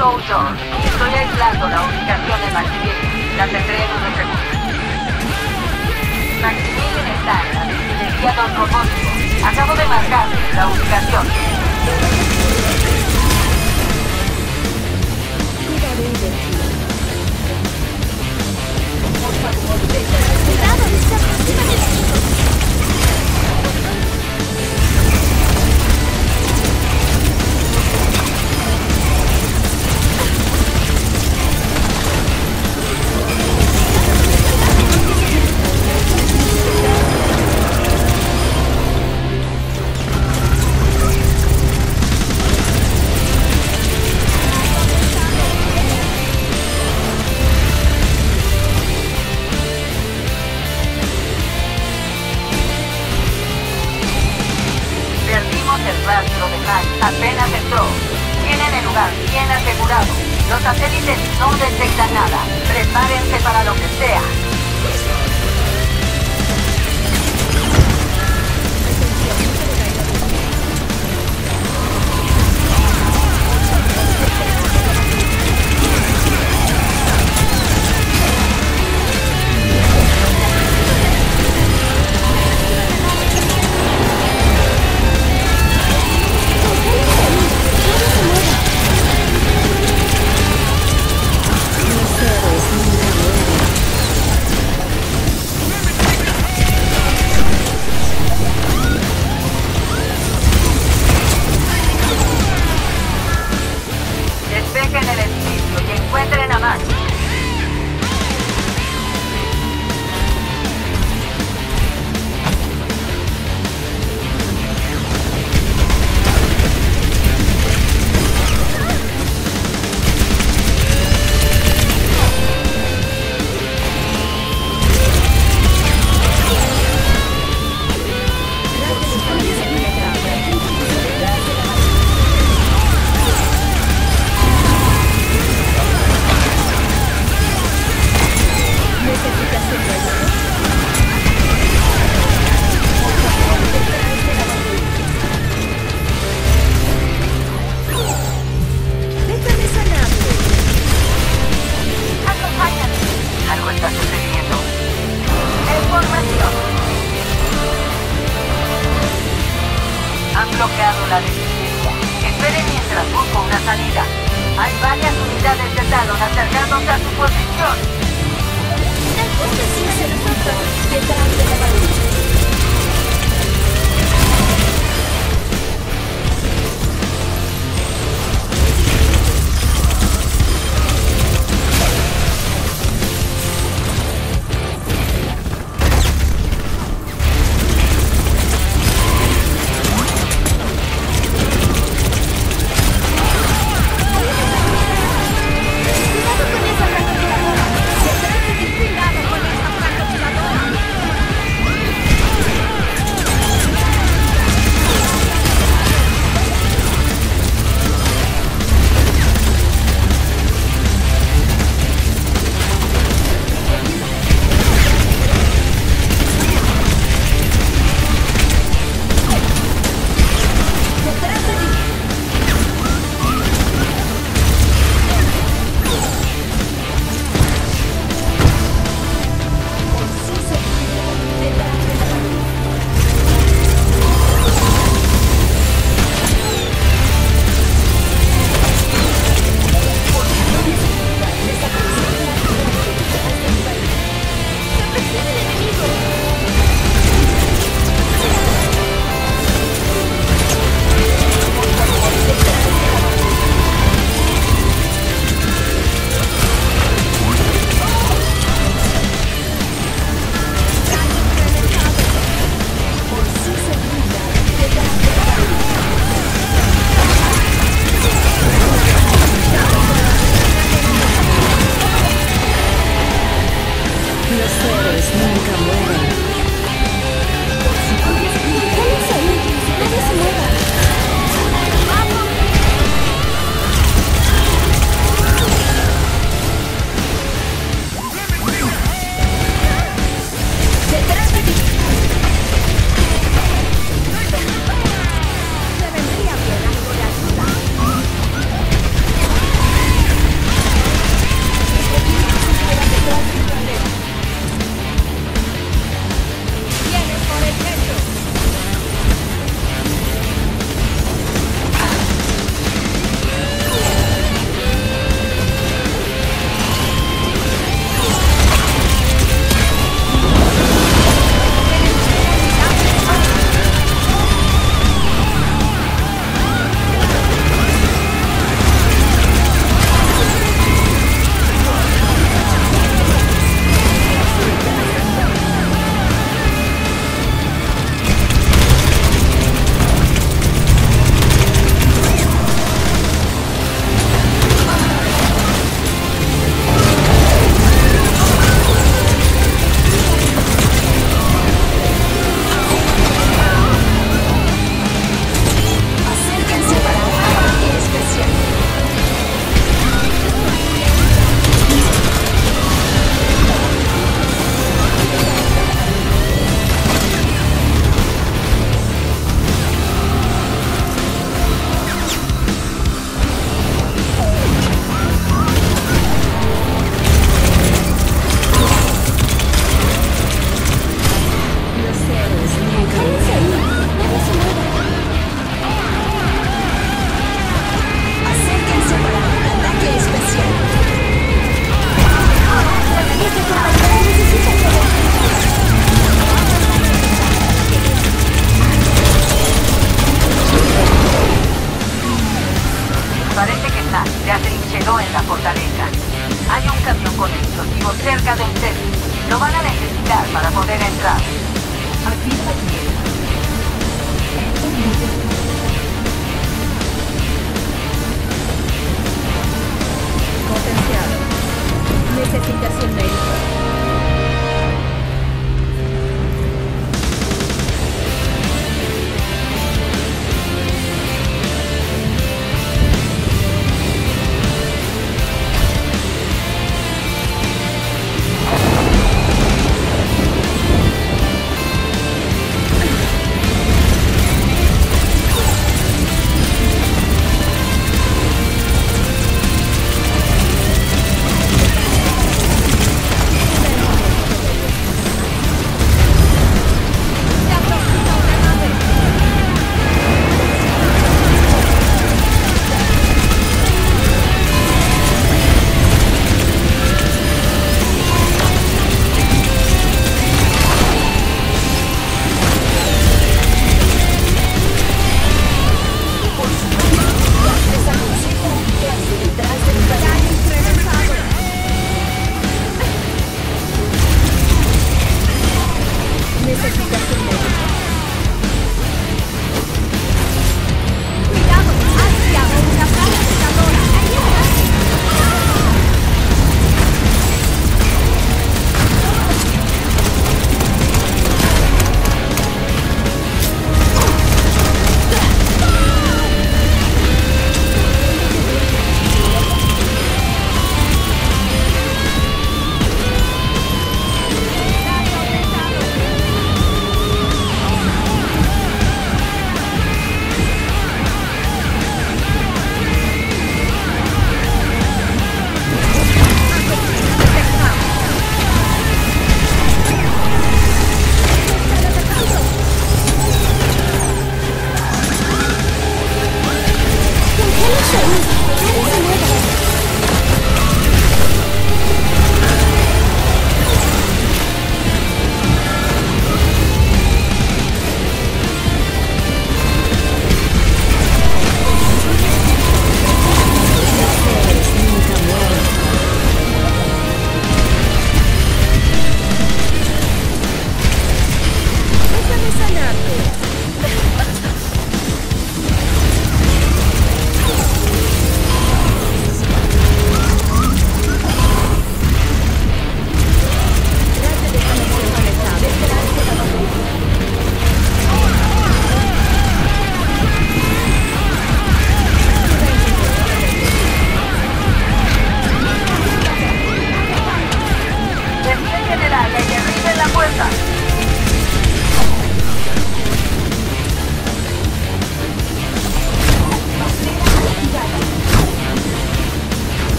Soldier. Estoy aislando la ubicación de Maximilian. La tendré en unos segundos. Maximilian está en la destilería Don Robótico. Acabo de marcarle la ubicación. Por favor, cuidado, está próxima del sitio. Apenas entró. Tienen el lugar bien asegurado. Los satélites no detectan nada. Prepárense para lo que sea.